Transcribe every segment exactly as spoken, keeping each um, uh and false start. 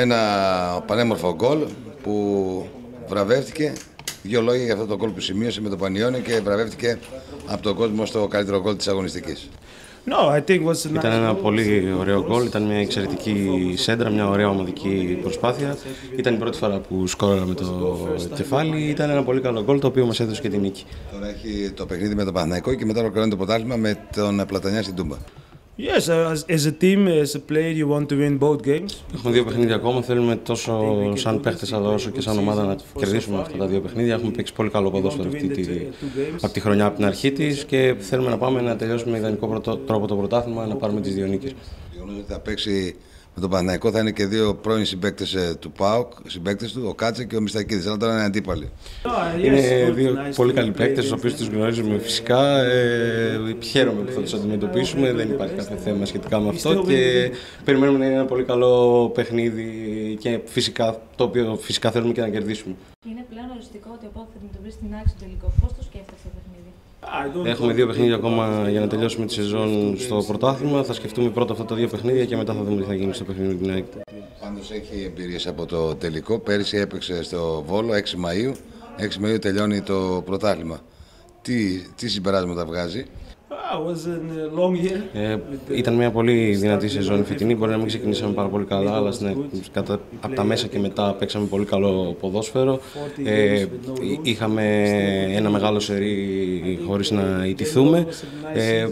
Ένα πανέμορφο γκολ που βραβεύτηκε. Δύο λόγια για αυτό το γκολ που σημείωσε με το Πανιώνιο και βραβεύτηκε από τον κόσμο στο καλύτερο γκολ της αγωνιστικής. Ήταν ένα πολύ ωραίο γκολ, ήταν μια εξαιρετική σέντρα, μια ωραία ομαδική προσπάθεια. Ήταν η πρώτη φορά που σκόραμε το κεφάλι, ήταν ένα πολύ καλό γκολ το οποίο μας έδωσε και την νίκη. Τώρα έχει το παιχνίδι με τον Πανάικο και μετά ολοκληρώνει το πρωτάθλημα με τον Πλατανιά στην Τούμπα. Yes, as a team, as a player, you want to win both games. Έχουμε δύο παιχνίδια ακόμα. Θέλουμε τόσο σαν παίχτες αλλά όσο και σαν ομάδα να κερδίσουμε αυτά τα δύο παιχνίδια. Έχουμε παίξει πολύ καλό ποδόσφαιρο από τη χρονιά από την αρχή της και θέλουμε να πάμε να τελειώσουμε με ιδανικό τρόπο το πρωτάθλημα, να πάρουμε τις δύο νίκες. Νομίζω ότι θα παίξει με τον Πανάικο, θα είναι και δύο πρώην συμπαίκτες του ΠΑΟΚ, συμπαίκτες του, ο Κάτσε και ο Μιστακίδης, αλλά τώρα είναι αντίπαλοι. Είναι δύο πολύ καλοί παίκτες, τους οποίους τους γνωρίζουμε φυσικά. Ε, χαίρομαι που θα τους αντιμετωπίσουμε, δεν υπάρχει κάποιο θέμα σχετικά με αυτό και περιμένουμε να είναι ένα πολύ καλό παιχνίδι και φυσικά, το οποίο φυσικά θέλουμε και να κερδίσουμε. Είναι πλέον οριστικό ότι ο ΠΑΟΚ θα αντιμετωπίσει την Άκα στο τελικό. Πώς το σκέφτεσαι το παιχνίδι? Έχουμε δύο παιχνίδια ακόμα για να τελειώσουμε τη σεζόν στο πρωτάθλημα. Θα σκεφτούμε πρώτα αυτά τα δύο παιχνίδια και μετά θα δούμε τι θα γίνει στο παιχνίδι με την ΑΕΚ. Πάντως έχει εμπειρίες από το τελικό. Πέρυσι έπαιξε στο Βόλο έξι Μαΐου. έξι Μαΐου τελειώνει το πρωτάθλημα. Τι, τι συμπεράσματα βγάζει? Ε, ήταν μια πολύ δυνατή σεζόν φετινή. Μπορεί να μην ξεκινήσαμε πάρα πολύ καλά, αλλά κατα, από τα μέσα και μετά παίξαμε πολύ καλό ποδόσφαιρο. Ε, είχαμε ένα μεγάλο σερί χωρίς να ιτηθούμε. Ε,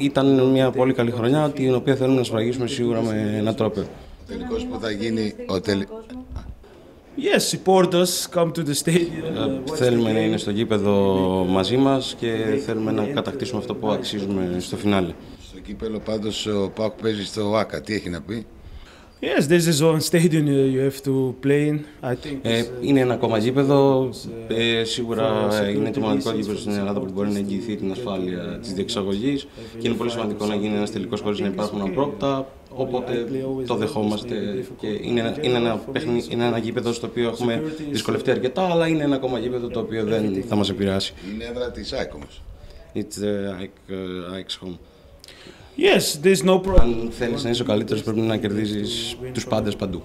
ήταν μια πολύ καλή χρονιά, την οποία θέλουμε να σφραγίσουμε σίγουρα με έναν τρόπο. Ο τελικός που θα γίνει... Ο τελ... Yes, supporters come to the stadium. Θέλουμε να είναι στο γήπεδο μαζί μας και θέλουμε να κατακτήσουμε αυτό που αξίζουμε στο φινάλε. Στο γήπεδο πάντως ο ΠΑΟΚ παίζει στο Άκα. Τι έχει να πει? Yes, this is one stadium you have to play in. I think ε, είναι ένα ακόμα γήπεδο. Ε, σίγουρα είναι το μοναδικό γήπεδο στην Ελλάδα που μπορεί να εγγυηθεί την ασφάλεια της διεξαγωγής και είναι πολύ σημαντικό να γίνει ένας τελικός χωρίς να υπάρχουν απρόπτα. Οπότε το δεχόμαστε και είναι, είναι, ένα, παιχνί, είναι ένα γήπεδο στο οποίο έχουμε δυσκολευτεί αρκετά, αλλά είναι ένα ακόμα γήπεδο το οποίο δεν θα μας επηρεάσει. Είναι έδρα της ΑΕΚ όμως. It's the ΑΕΚ home. Yes, there's no problem. Αν θέλεις να είσαι ο καλύτερος πρέπει να κερδίζεις τους πάντες παντού.